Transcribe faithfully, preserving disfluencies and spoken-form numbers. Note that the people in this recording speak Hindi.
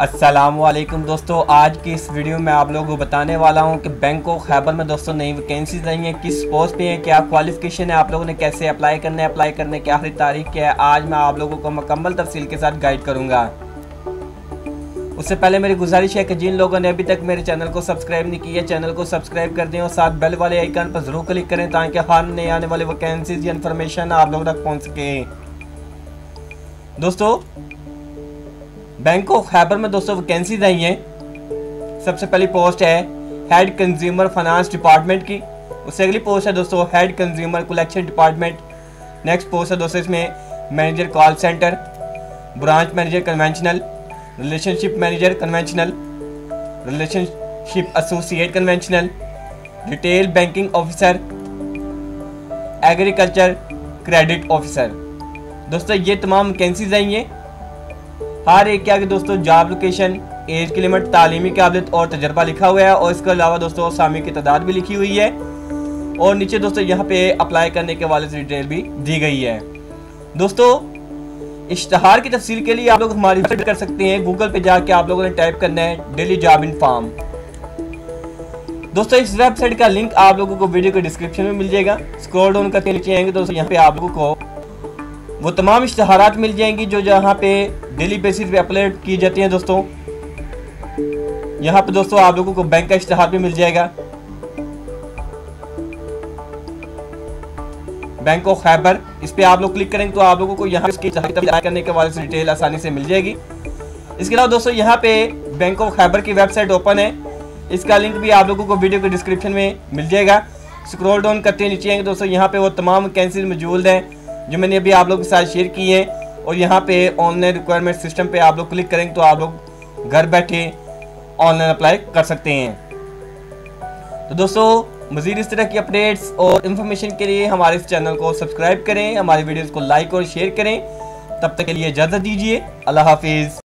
अस्सलामुअलैकुम दोस्तों, आज की इस वीडियो में आप लोगों को बताने वाला हूं कि बैंक ऑफ खैबर में दोस्तों नई वैकेंसीज आई हैं, किस पोस्ट पे हैं, क्या क्वालिफिकेशन है, आप लोगों ने कैसे अप्लाई करना है, अप्लाई करने की आखिरी तारीख क्या है। आज मैं आप लोगों को मुकम्मल तफसील के साथ गाइड करूंगा। उससे पहले मेरी गुजारिश है कि जिन लोगों ने अभी तक मेरे चैनल को सब्सक्राइब नहीं किया, चैनल को सब्सक्राइब कर दें और साथ बेल वाले आइकन पर ज़रूर क्लिक करें ताकि हर नई आने वाली वैकेंसीज या इन्फॉर्मेशन आप लोगों तक पहुँच सके। दोस्तों बैंक ऑफ खैबर में दोस्तों वैकेंसीज आई हैं। सबसे पहली पोस्ट है हेड कंज्यूमर फाइनेंस डिपार्टमेंट की। उससे अगली पोस्ट है दोस्तों head consumer collection department. Next post है दोस्तों इसमें manager call centre, branch manager conventional, relationship manager conventional, relationship associate conventional, retail banking officer, agriculture credit officer. दोस्तों ये तमाम वैकेंसीज आई हैं। हर एक के आगे दोस्तों जॉब लोकेशन, एज की लिमिट, तालीमी काबिलियत और तजर्बा लिखा हुआ है और इसके अलावा दोस्तों असामी की तादाद भी लिखी हुई है और नीचे दोस्तों यहाँ पे अप्लाई करने के वाले से डिटेल भी दी गई है। दोस्तों इश्तहार की तफसील के लिए आप लोग हमारी विजिट कर सकते हैं। गूगल पे जाके आप लोगों ने टाइप करना है डेली जॉब इनफॉर्म। दोस्तों इस वेबसाइट का लिंक आप लोगों को वीडियो के डिस्क्रिप्शन में मिल जाएगा। स्क्रॉल डाउन करके नीचे आएंगे दोस्तों, यहाँ पे आप लोगों को वो तमाम इश्तहारात मिल जाएंगी जो जहाँ पे डेली बेसिस पे अपलोड की जाती हैं। दोस्तों यहाँ पे दोस्तों आप लोगों को बैंक का इश्तहार भी मिल जाएगा, बैंक ऑफ खैबर। इस पे आप लोग क्लिक करेंगे तो आप लोगों को यहाँ इसके इश्तहार करने के वाले से डिटेल आसानी से मिल जाएगी। इसके अलावा दोस्तों यहाँ पे बैंक ऑफ खैबर की वेबसाइट ओपन है, इसका लिंक भी आप लोगों को वीडियो के डिस्क्रिप्शन में मिल जाएगा। स्क्रॉल डाउन करते नीचे आएंगे दोस्तों, यहाँ पे वो तमाम वैकेंसीज मौजूद हैं जो मैंने अभी आप लोगों के साथ शेयर की है और यहाँ पे ऑनलाइन रिक्वायरमेंट सिस्टम पे आप लोग क्लिक करेंगे तो आप लोग घर बैठे ऑनलाइन अप्लाई कर सकते हैं। तो दोस्तों मज़ीद इस तरह की अपडेट्स और इन्फॉर्मेशन के लिए हमारे इस चैनल को सब्सक्राइब करें, हमारी वीडियोस को लाइक और शेयर करें। तब तक के लिए इजाज़त दीजिए, अल्लाह हाफिज़।